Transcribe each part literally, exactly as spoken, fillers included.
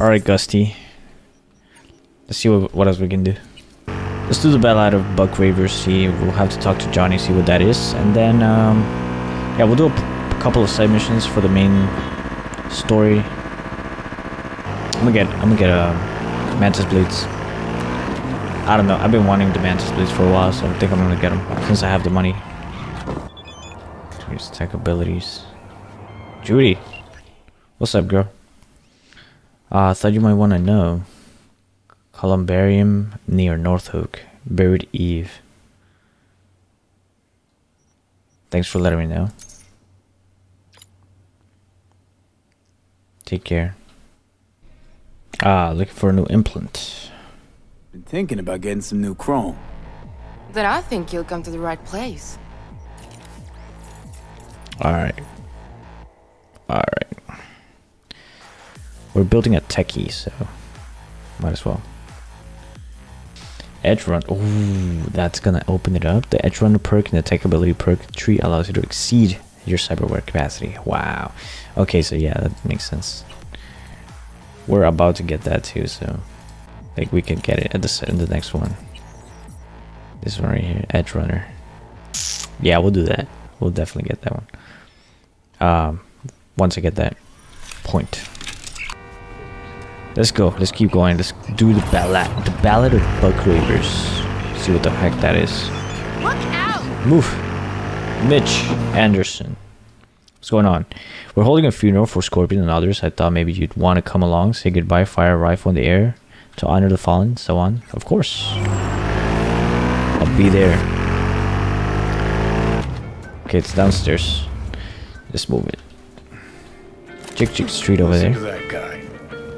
Alright, Gusty. Let's see what, what else we can do. Let's do the battle out of Buck Ravers. See, we'll have to talk to Johnny, see what that is. And then, um, yeah, we'll do a couple of side missions for the main story. I'm gonna get, I'm gonna get uh, Mantis Blades. I don't know, I've been wanting the Mantis Blades for a while, so I think I'm gonna get them since I have the money. Here's tech abilities. Judy! What's up, girl? Uh, I thought you might want to know. Columbarium near Northook. Buried Eve. Thanks for letting me know. Take care. Ah, looking for a new implant. Been thinking about getting some new chrome. Then I think you'll come to the right place. Alright. Alright. We're building a techie, so might as well. Edgerunner. Ooh, that's gonna open it up. The Edgerunner perk and the tech ability perk tree allows you to exceed your cyberware capacity. Wow. Okay, so yeah, that makes sense. We're about to get that too, so I think we can get it at the in the next one. This one right here, Edgerunner. Yeah, we'll do that. We'll definitely get that one. Um, once I get that point. Let's go. Let's keep going. Let's do the ballad. The Ballad of Buck Ravers. See what the heck that is. Look out! Move. Mitch Anderson. What's going on? We're holding a funeral for Scorpion and others. I thought maybe you'd want to come along, say goodbye, fire a rifle in the air to honor the fallen, so on. Of course. I'll be there. Okay, it's downstairs. Let's move it. Chick Chick Street over there. That guy.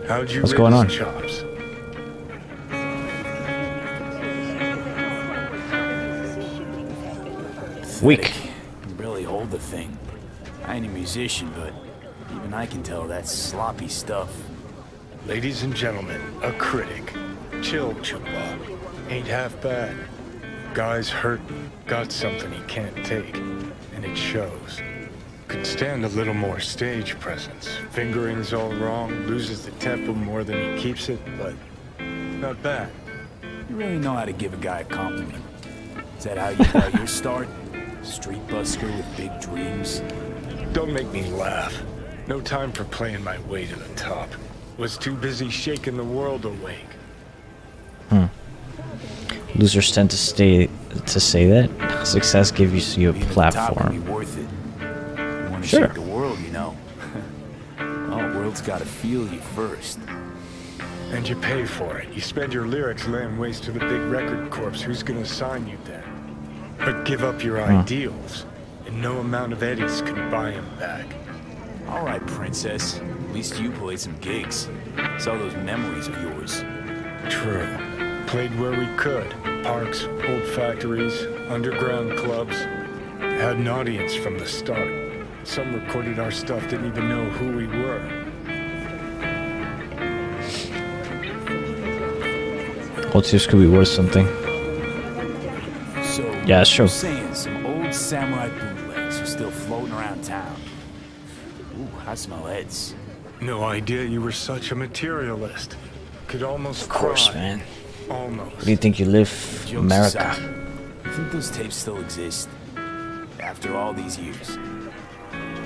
How'd you What's going on? Chops? Weak. Can really hold the thing. I ain't a musician, but even I can tell that's sloppy stuff. Ladies and gentlemen, a critic. Chill, Chupa. Ain't half bad. Guy's hurting. Got something he can't take. And it shows. Could stand a little more stage presence. Fingering's all wrong, loses the tempo more than he keeps it, but not bad. You really know how to give a guy a compliment. Is that how you got your start? Street busker with big dreams? Don't make me laugh. No time for playing my way to the top. Was too busy shaking the world awake. Hmm. Losers tend to stay to say that. Success gives you a platform. Sure. The world, you know. Oh, the world's got to feel you first. And you pay for it. You spend your lyrics laying waste to the big record corps. Who's going to sign you then? But give up your huh. ideals, and no amount of eddies could buy him back. All right, princess. At least you played some gigs. Saw those memories of yours. True. Played where we could. Parks, old factories, underground clubs. Had an audience from the start. Some recorded our stuff, didn't even know who we were. Old tips could be worth something. So yeah, sure. Saying some old samurai bootlegs are still floating around town. Ooh, I smell heads. No idea you were such a materialist. Could almost. Of course, cry. Man. Almost. What do you think you live, America? I think those tapes still exist after all these years.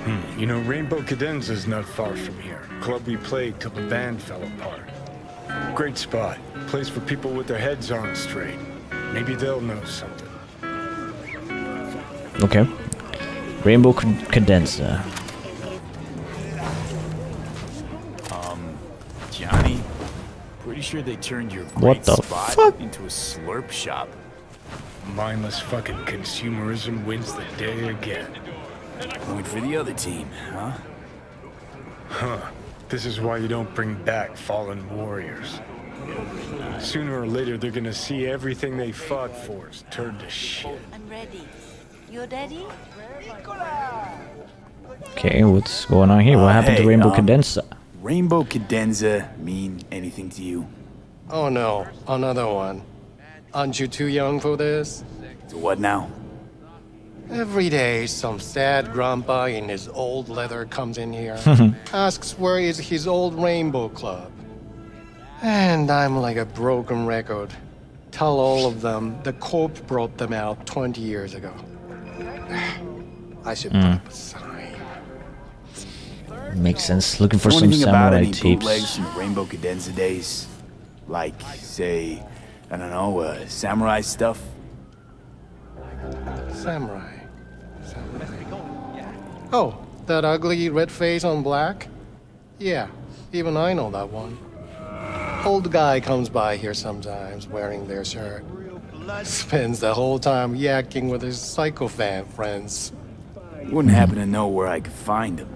Hmm. You know, Rainbow Cadenza is not far from here. Club we played till the band fell apart. Great spot. Place for people with their heads on straight. Maybe they'll know something. Okay. Rainbow Cadenza. Um, Johnny, pretty sure they turned your great spot fuck? into a slurp shop. Mindless fucking consumerism wins the day again. Point for the other team, huh? Huh. This is why you don't bring back fallen warriors. Sooner or later, they're gonna see everything they fought for is turned to shit. I'm ready. You're ready? Okay, what's going on here? What uh, happened hey, to Rainbow um, Cadenza? Rainbow Cadenza mean anything to you? Oh no, another one. Aren't you too young for this? To what now? Every day, some sad grandpa in his old leather comes in here, asks where is his old rainbow club. And I'm like a broken record. Tell all of them the Corp brought them out twenty years ago. I should mm. put up a sign. Makes sense. Looking for some samurai tips. Bootlegs from Rainbow Cadenza days, like say, I don't know, uh, samurai stuff. Samurai. Samurai. Oh, that ugly red face on black. Yeah, even I know that one. Old guy comes by here sometimes wearing their shirt. Spends the whole time yakking with his psychofan friends. Wouldn't happen to know where I could find him.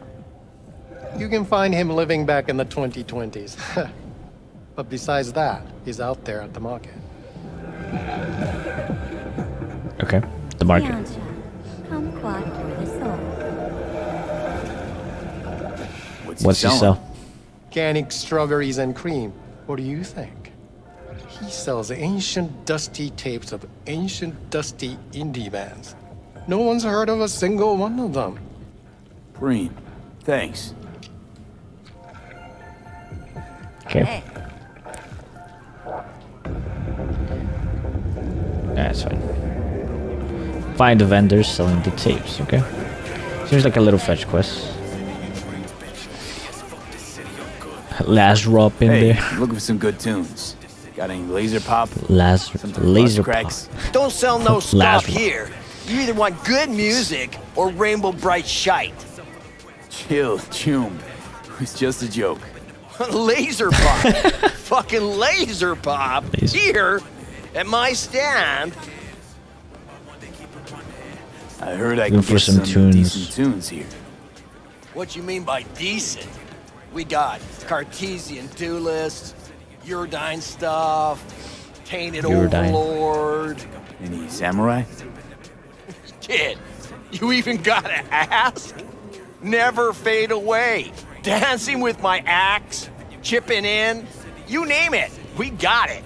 You can find him living back in the twenty twenties. But besides that, he's out there at the market. Okay, the market. What's, What's he sell? Organic strawberries and cream. What do you think? He sells ancient dusty tapes of ancient dusty indie bands. No one's heard of a single one of them. Green. Thanks. Okay. That's fine. Find the vendors selling the tapes, okay? Seems like a little fetch quest. Last drop in hey, there. Looking for some good tunes. Got any laser pop? Last laser cracks. Don't sell no stuff here. You either want good music or rainbow bright shite. Chill, chum. It's just a joke. Laser pop. Fucking laser pop laser. Here at my stand. I heard I can get some, some tunes. decent tunes here. What you mean by decent? We got Cartesian do lists, Uridine stuff, Tainted Uridine. Overlord. Any samurai? Kid, you even gotta ask? Never Fade Away, Dancing with My Axe, Chipping In, you name it, we got it.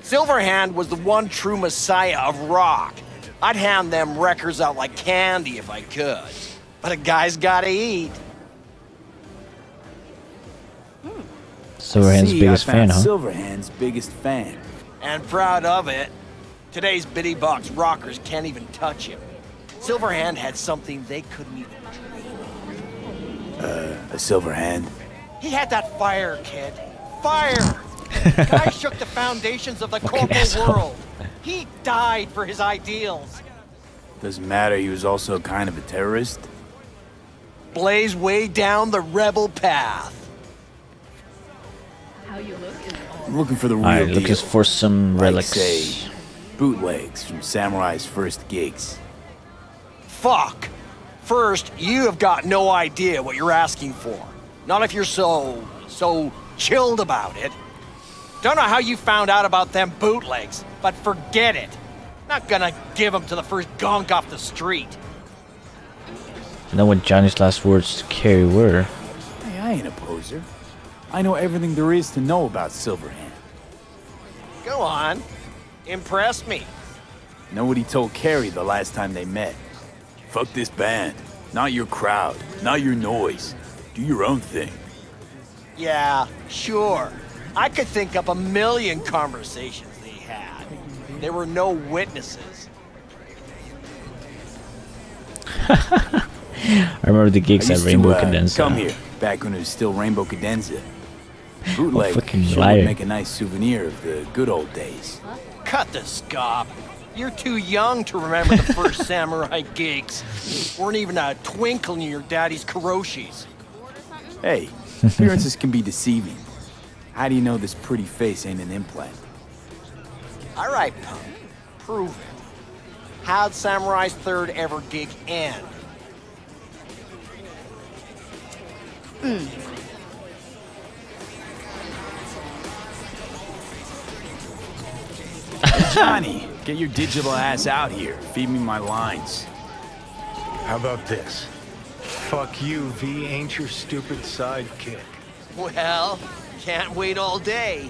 Silverhand was the one true messiah of rock. I'd hand them records out like candy if I could, but a guy's gotta eat. Silverhand's See, biggest fan, huh? Silverhand's biggest fan. And proud of it. Today's Bitty Box rockers can't even touch him. Silverhand had something they couldn't even dream of. Uh, a Silverhand? He had that fire, kid. Fire! The guy shook the foundations of the corporal world. He died for his ideals. Doesn't matter, he was also kind of a terrorist. Blaze way down the rebel path. I'm looking for the real right, deal. Looking for some like relics. Say, bootlegs from Samurai's first gigs. Fuck! First, you have got no idea what you're asking for. Not if you're so, so chilled about it. Don't know how you found out about them bootlegs, but forget it. Not gonna give them to the first gunk off the street. You know what Johnny's last words to Carrie were? Hey, I ain't a poser. I know everything there is to know about Silverhand. Go on. Impress me. Know what he told Carrie the last time they met? Fuck this band. Not your crowd. Not your noise. Do your own thing. Yeah, sure. I could think up a million conversations they had. There were no witnesses. I remember the gigs at Rainbow Cadenza. Come here. Back when it was still Rainbow Cadenza. Bootleg sure would make a nice souvenir of the good old days. Cut the scop. You're too young to remember the first Samurai gigs. Weren't even a twinkle in your daddy's karoshis. Hey, appearances can be deceiving. How do you know this pretty face ain't an implant? All right, punk. Prove it. How'd Samurai's third ever gig end? Mm. Hey Johnny, get your digital ass out here. Feed me my lines. How about this? Fuck you, V ain't your stupid sidekick. Well, can't wait all day.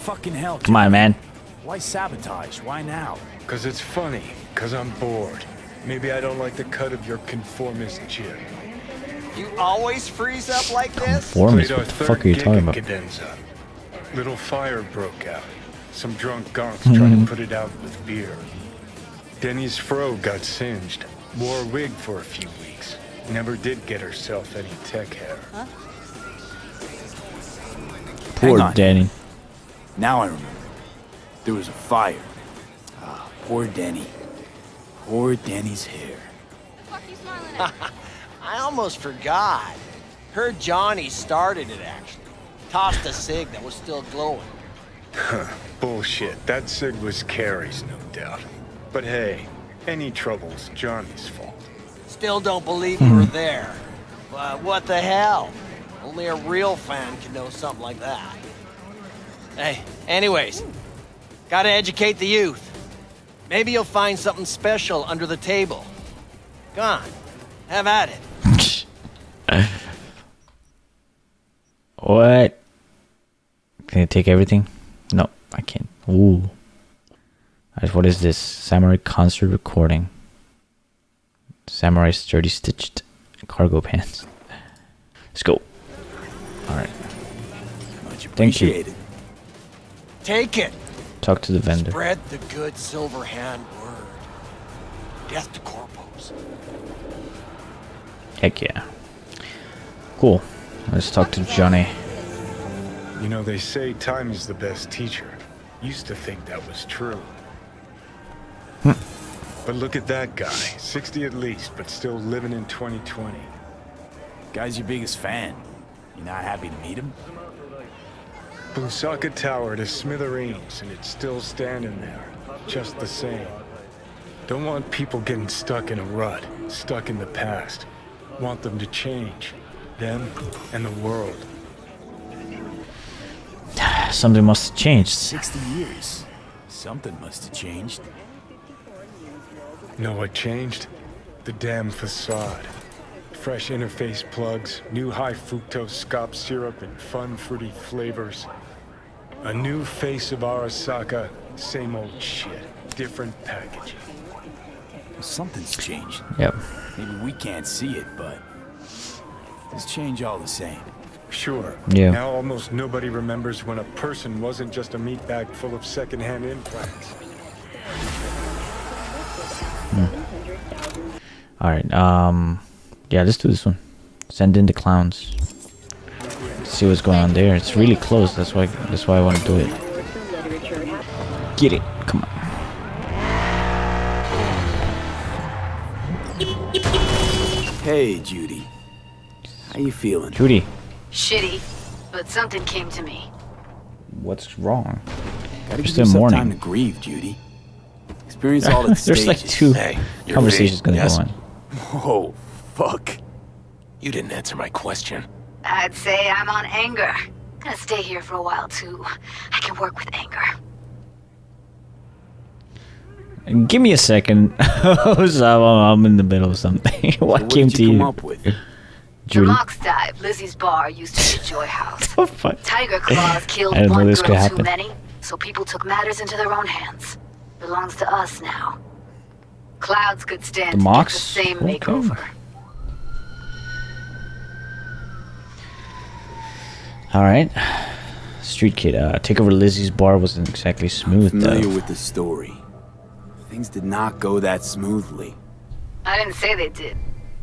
Fucking hell. Come on, man. Why sabotage? Why now? Because it's funny. Because I'm bored. Maybe I don't like the cut of your conformist cheer. You always freeze up like this? Forms? What the fuck are you talking about? Cadenza. Little fire broke out. Some drunk gonks mm-hmm. trying to put it out with beer. Denny's fro got singed. Wore a wig for a few weeks. Never did get herself any tech hair. Huh? Poor Denny. Now I remember. There was a fire. Ah, poor Denny. Poor Denny's hair. What the fuck are you smiling at? I almost forgot. Heard Johnny started it, actually. Tossed a cig that was still glowing. Huh, bullshit. That cig was Carrie's, no doubt. But hey, any trouble's Johnny's fault. Still don't believe you were there. But what the hell? Only a real fan can know something like that. Hey, anyways, gotta educate the youth. Maybe you'll find something special under the table. Gone. Have at it. What? Can I take everything? No, I can't. Ooh. Alright, what is this? Samurai concert recording. Samurai sturdy stitched cargo pants. Let's go. Alright. Thank you. It. Take it. Talk to the vendor. Spread the good Silverhand word. Death to corpos. Heck yeah. Cool. Let's talk to Johnny. You know, they say time is the best teacher. Used to think that was true. Hm. But look at that guy. sixty at least, but still living in twenty twenty. Guy's your biggest fan. You're not happy to meet him? Busaka Tower to smithereens, and it's still standing there, just the same. Don't want people getting stuck in a rut, stuck in the past. Want them to change, them and the world. Something must have changed. Sixty years. Something must have changed. Know what changed? The damn facade. Fresh interface plugs, new high fructose scop syrup and fun fruity flavors. A new face of Arasaka, same old shit, different packaging. Something's changed. Yep. Maybe we can't see it, but it's changed all the same. Sure. Yeah. Now almost nobody remembers when a person wasn't just a meat bag full of secondhand implants. Hmm. All right. Um. Yeah, let's do this one. Send in the clowns. Let's see what's going on there. It's really close. That's why. That's why I want to do it. Get it. Come on. Hey, Judy. How you feeling? Judy. Shitty, but something came to me. What's wrong? Gotta give you some time to grieve, Judy. Experience all its stages. There's like two hey, conversations gonna yes. go on. Whoa. Fuck. You didn't answer my question. I'd say I'm on anger. Gonna stay here for a while, too. I can work with anger. Give me a second. I'm in the middle of something. What, so what came did you to come you? Up with? The Mox dive, Lizzie's bar, used to be Joy House. Oh, fuck. Tiger Claws killed one girl too many, so people took matters into their own hands. Belongs to us now. Clouds could stand the, to Mox? The same okay. makeover. Alright. Street Kid, uh, takeover Lizzie's bar wasn't exactly smooth, I'm familiar though. Familiar with the story. Things did not go that smoothly. I didn't say they did.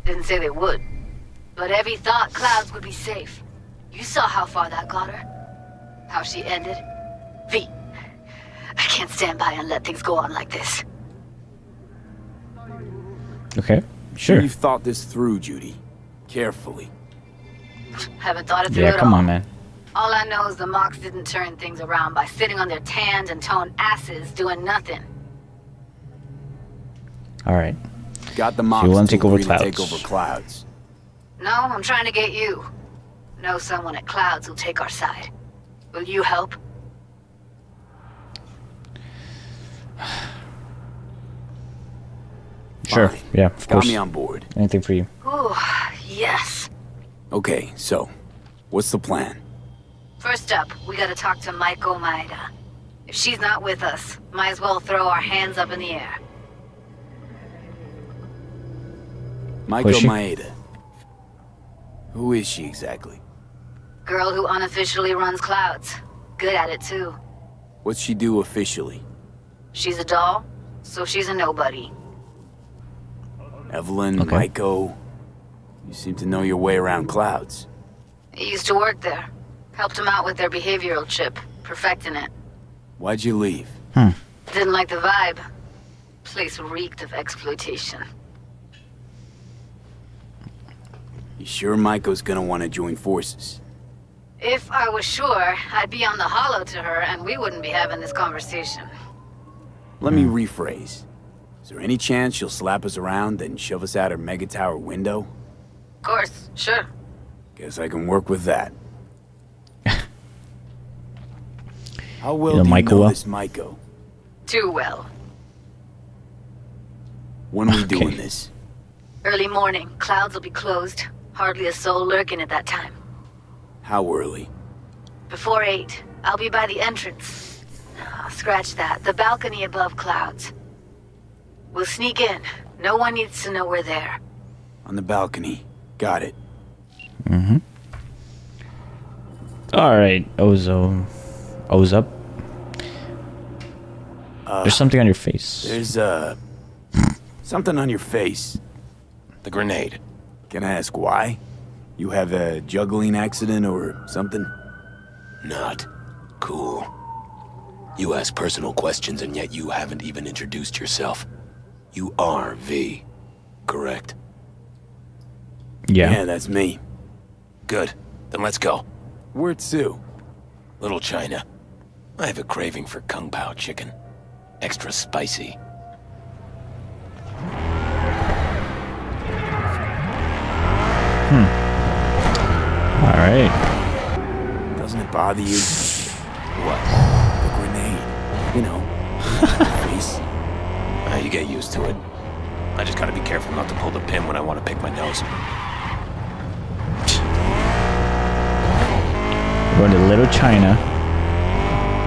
Didn't say they would. But Evie thought Clouds would be safe. You saw how far that got her. How she ended. V. I can't stand by and let things go on like this. Okay, sure. You've thought this through, Judy. Carefully. Haven't thought it through yeah, at come all. on, man. All I know is the Mox didn't turn things around by sitting on their tanned and toned asses doing nothing. All right. Got the Mox. So you want to take over Clouds? Take over Clouds. No, I'm trying to get you. Know someone at Clouds who'll take our side. Will you help? Sure. Fine. Yeah. Of Got course. me on board. Anything for you? Ooh, yes. Okay, so, what's the plan? First up, we gotta talk to Maiko Maeda. If she's not with us, might as well throw our hands up in the air. Maiko Maeda. Who is she exactly? Girl who unofficially runs clouds. Good at it, too. What's she do officially? She's a doll, so she's a nobody. Evelyn, okay. Maiko, you seem to know your way around clouds. I used to work there. Helped them out with their behavioral chip, perfecting it. Why'd you leave? Hmm. Didn't like the vibe. Place reeked of exploitation. You sure Maiko's gonna want to join forces? If I was sure, I'd be on the hollow to her and we wouldn't be having this conversation. Let me rephrase. Is there any chance she'll slap us around and shove us out her mega tower window? Of course, sure. Guess I can work with that. How well you know, do you know well? This Maiko? Too well. When are we okay. doing this? Early morning. Clouds will be closed. Hardly a soul lurking at that time. How early? Before eight. I'll be by the entrance. Oh, scratch that. The balcony above clouds. We'll sneak in. No one needs to know we're there. On the balcony. Got it. Mm-hmm. Alright, Ozo. O's up. Uh, there's something on your face. There's, uh... something on your face. The grenade. Can I ask why? You have a juggling accident or something? Not cool. You ask personal questions and yet you haven't even introduced yourself. You are V, correct? Yeah. Yeah, that's me. Good. Then let's go. Where to? Little China. I have a craving for Kung Pao chicken. Extra spicy. Hmm. Alright. Doesn't it bother you? What? The grenade. You know. Face. Uh, you get used to it. I just gotta be careful not to pull the pin when I want to pick my nose. We're going to Little China.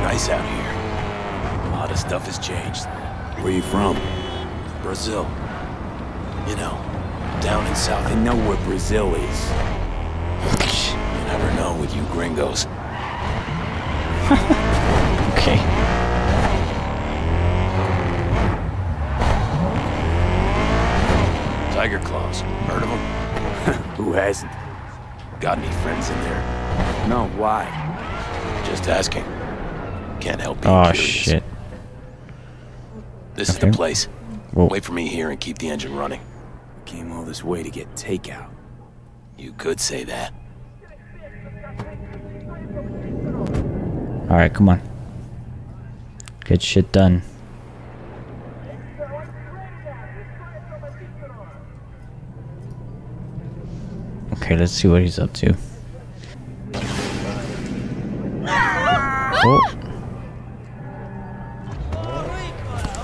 Nice out here. A lot of stuff has changed. Where you from? Brazil. You know, down in South. I know where Brazil is. You never know with you gringos. Okay. Tiger claws. Heard of them? Who hasn't? Got any friends in there? No, why? Just asking. Can't help being curious. Oh, shit. This okay. is the place. Whoa. Wait for me here and keep the engine running. Came all this way to get takeout. You could say that. Alright, come on. Get shit done. Okay, let's see what he's up to. Oh.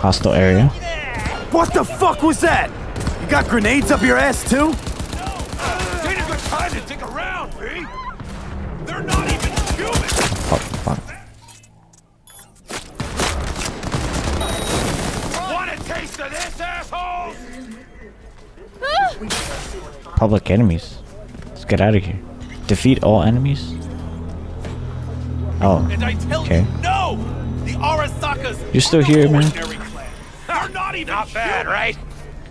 Hostile area. What the fuck was that? You got grenades up your ass too? To dig around, V. They're not even human. Oh, fuck. Want a taste of this, asshole? Public enemies. Let's get out of here. Defeat all enemies. Oh. And I tell okay. you, no. The Arasaka's. You're still here, man. They're not even not bad, right?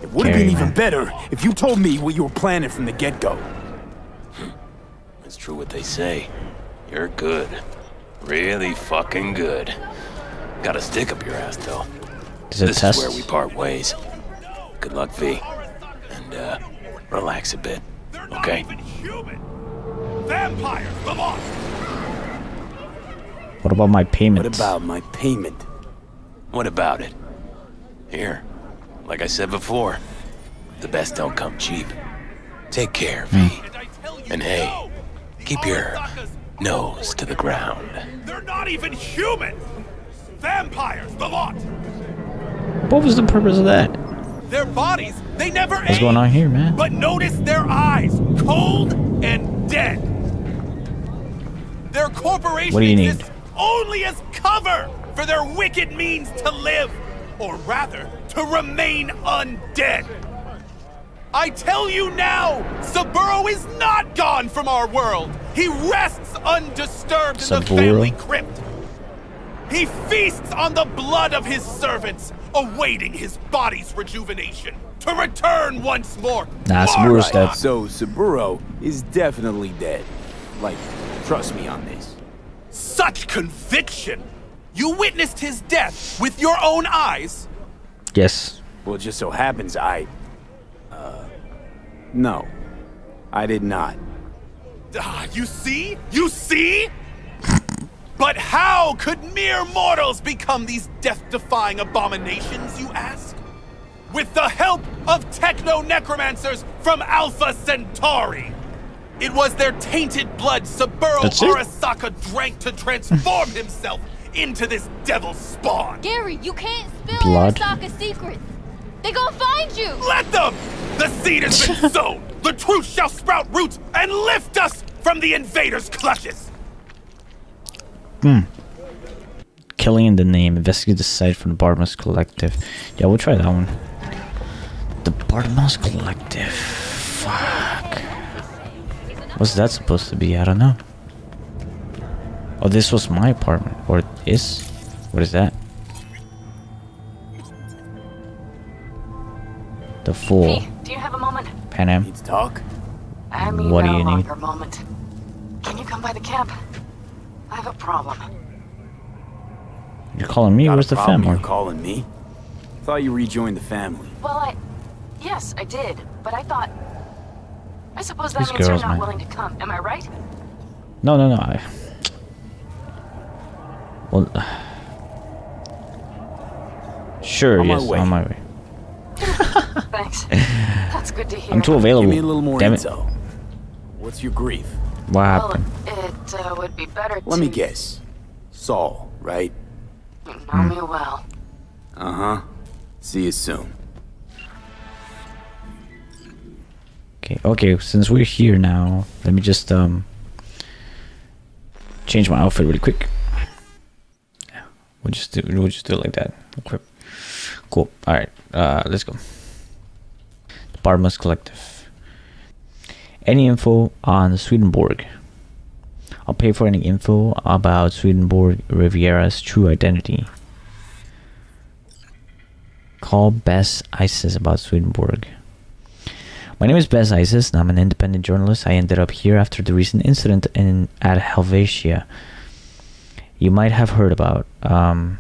It would have been man. even better if you told me what you were planning from the get-go. It's true what they say. You're good. Really fucking good. Got a stick up your ass, though. Is it this test? Is where we part ways. Good luck, V. And, uh, relax a bit. Okay? Vampire, come on. What about my payment? What about my payment? What about it? Here. Like I said before, the best don't come cheap. Take care, V. Mm. And hey... keep your nose to the ground. They're not even human. Vampires, the lot. What was the purpose of that? Their bodies, they never ate. What's going on here, man? But notice their eyes, cold and dead. Their corporation what do you need? Only as cover for their wicked means to live, or rather, to remain undead. I tell you now, so The burrow is not gone from our world. He rests undisturbed in the family crypt. He feasts on the blood of his servants, awaiting his body's rejuvenation to return once more. Nah, Sabura's dead. So Saburo is definitely dead. Like, trust me on this. Such conviction! You witnessed his death with your own eyes? Yes. Well, it just so happens I... Uh... No. I did not. Ah, you see? You see? But how could mere mortals become these death-defying abominations, you ask? With the help of techno-necromancers from Alpha Centauri! It was their tainted blood Saburo Arasaka drank to transform himself into this devil's spawn. Gary, you can't spill blood. Arasaka's secrets. They gonna find you. Let them. The seed has been sown. The truth shall sprout roots and lift us from the invaders' clutches. Hmm. Killing in the name. Investigate the site from the Bartmoss Collective. Yeah, we'll try that one. The Bartmoss Collective. Fuck. What's that supposed to be? I don't know. Oh, this was my apartment. Or is? What is that? The fool. Hey, do you have a moment? Panam. Need to talk? I mean, what do you need? Moment. Can you come by the camp? I have a problem. You're calling me? Not Where's the family? You're calling me? Thought you rejoined the family. Well, I... Yes, I did. But I thought... I suppose that These means girls, you're not man. willing to come. Am I right? No, no, no. I... Well, sure, on yes, my on my way. Thanks. That's good to hear. I'm too available. Give me a little more Damn intel. It. What's your grief? What happened? Well, it uh, would be better. Let to... me guess. Saul, right? You know mm. me well. Uh huh. See you soon. Okay. Okay. Since we're here now, let me just um change my outfit really quick. We'll just do we'll just do it like that. Equip. Cool. Alright, uh let's go. The Bartmoss Collective. Any info on Swedenborg? I'll pay for any info about Swedenborg Riviera's true identity. Call Bess Isis about Swedenborg. My name is Bess Isis and I'm an independent journalist. I ended up here after the recent incident in at Helvetia. You might have heard about. Um,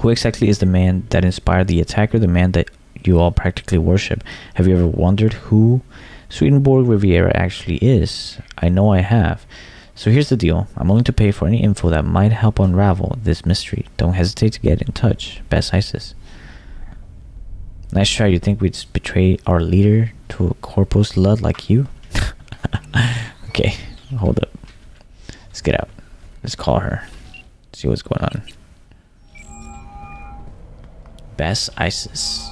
who exactly is the man that inspired the attacker, the man that you all practically worship? Have you ever wondered who Swedenborg Riviera actually is? I know I have. So here's the deal. I'm willing to pay for any info that might help unravel this mystery. Don't hesitate to get in touch. Bess Isis. Nice try. You think we'd betray our leader to a corporal slut like you? Okay, hold up. Let's get out. Let's call her. See what's going on. Bess Isis.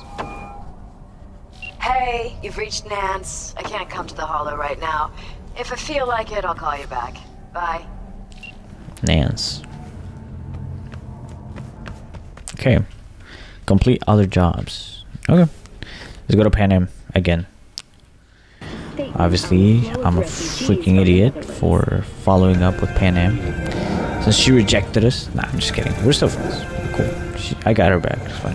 Hey, you've reached Nance. I can't come to the hollow right now. If I feel like it, I'll call you back. Bye. Nance. Okay. Complete other jobs. Okay. Let's go to Panam again. Obviously, I'm a freaking idiot for following up with Panam. Since she rejected us. Nah, I'm just kidding. We're still friends. Cool. She, I got her back. It's fine.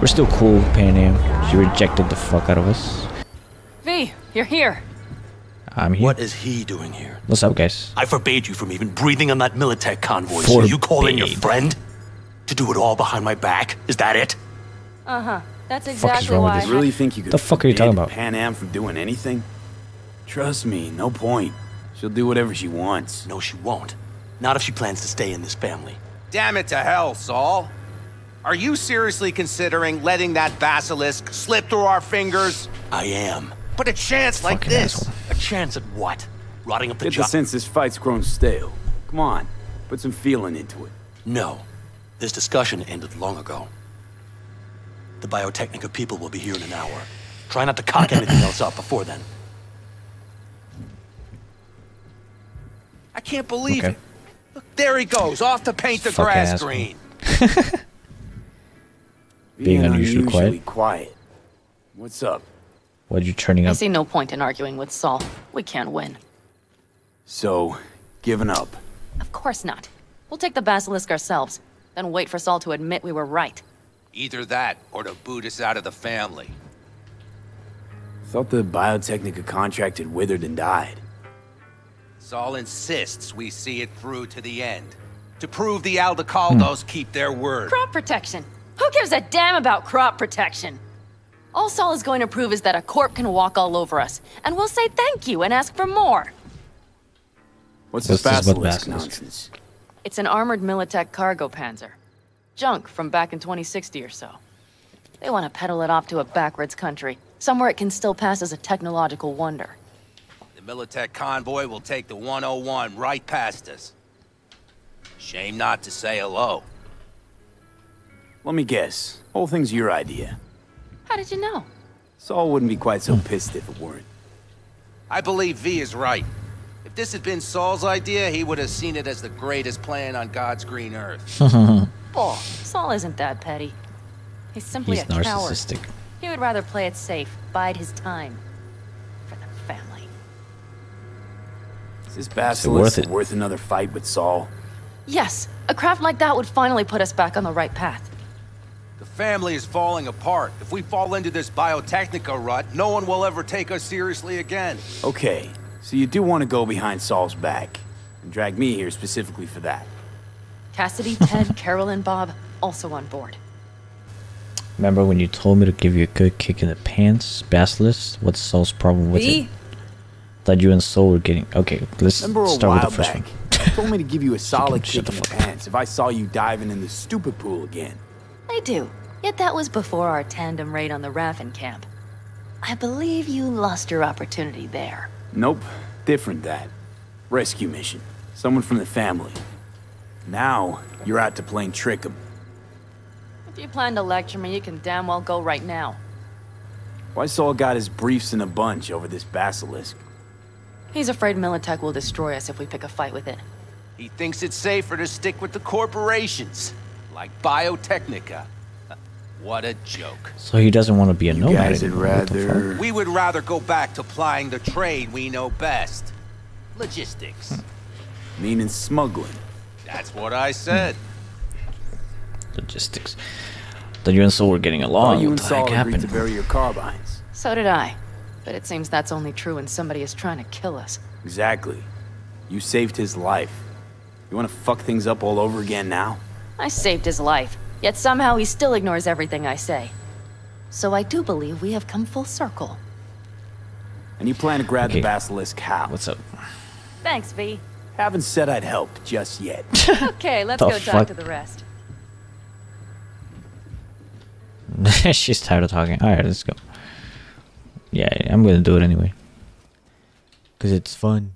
We're still cool with Panam. She rejected the fuck out of us. V, you're here. I'm here. What is he doing here? What's up, guys? I forbade you from even breathing on that Militech convoy. So you call in your friend? To do it all behind my back? Is that it? Uh-huh. That's exactly why. I really think you could. The fuck are you talking about? Panam from doing anything? Trust me, no point. She'll do whatever she wants. No, she won't. Not if she plans to stay in this family. Damn it to hell, Saul. Are you seriously considering letting that basilisk slip through our fingers? I am. But a chance like this. A chance at what? Rotting up the job. Get the sense this fight's grown stale. Come on, put some feeling into it. No, this discussion ended long ago. The Biotechnica people will be here in an hour. Try not to cock anything else up before then. I can't believe okay. it. Look, there he goes, off to paint the Fuck grass asshole. green. Being unusually quiet. quiet. What's up? What are you turning up? I see no point in arguing with Saul. We can't win. So, giving up? Of course not. We'll take the basilisk ourselves, then wait for Saul to admit we were right. Either that, or to boot us out of the family. Thought the Biotechnica contract had withered and died. Saul insists we see it through to the end. To prove the Aldecaldos hmm. keep their word. Crop protection! Who gives a damn about crop protection? All Saul is going to prove is that a corp can walk all over us, and we'll say thank you and ask for more. What's this basilisk nonsense? It's an armored Militech cargo panzer. Junk from back in twenty sixty or so. They want to peddle it off to a backwards country, somewhere it can still pass as a technological wonder. The Militech convoy will take the one oh one right past us. Shame not to say hello. Let me guess. Whole thing's your idea. How did you know? Saul wouldn't be quite so pissed if it weren't. I believe V is right. If this had been Saul's idea, he would have seen it as the greatest plan on God's green earth. Oh, Saul isn't that petty. He's simply He's a narcissistic. Coward. He would rather play it safe, bide his time. For the family. Is this basilisk worth, worth another fight with Saul? Yes, a craft like that would finally put us back on the right path. The family is falling apart. If we fall into this Biotechnica rut, no one will ever take us seriously again. Okay, so you do want to go behind Saul's back, and drag me here specifically for that. Cassidy, Ted, Carol, and Bob, also on board. Remember when you told me to give you a good kick in the pants, Basilisk? What's Saul's problem with it? That you and Saul were getting... Okay, let's start with the first one. You told me to give you a solid kick in the pants if I saw you diving in the stupid pool again. I do. Yet that was before our tandem raid on the Raffin camp. I believe you lost your opportunity there. Nope. Different that. Rescue mission. Someone from the family. Now, you're out to plain trick 'em. If you plan to lecture me, you can damn well go right now. Why Saul got his briefs in a bunch over this basilisk? He's afraid Militech will destroy us if we pick a fight with it. He thinks it's safer to stick with the corporations, like Biotechnica. What a joke. So he doesn't want to be a you nomad guys would rather... We would rather go back to plying the trade we know best. Logistics. Hmm. Meaning smuggling. That's what I said. Logistics. Then you and Saul were getting along. Well, you and Saul agreed to bury your carbines. So did I. But it seems that's only true when somebody is trying to kill us. Exactly. You saved his life. You want to fuck things up all over again now? I saved his life, yet somehow he still ignores everything I say. So I do believe we have come full circle. And you plan to grab okay. the basilisk cow. What's up? Thanks, V. Haven't said I'd help just yet. Okay, let's go fuck? talk to the rest. She's tired of talking. Alright, let's go. Yeah, I'm gonna do it anyway. Cause it's fun.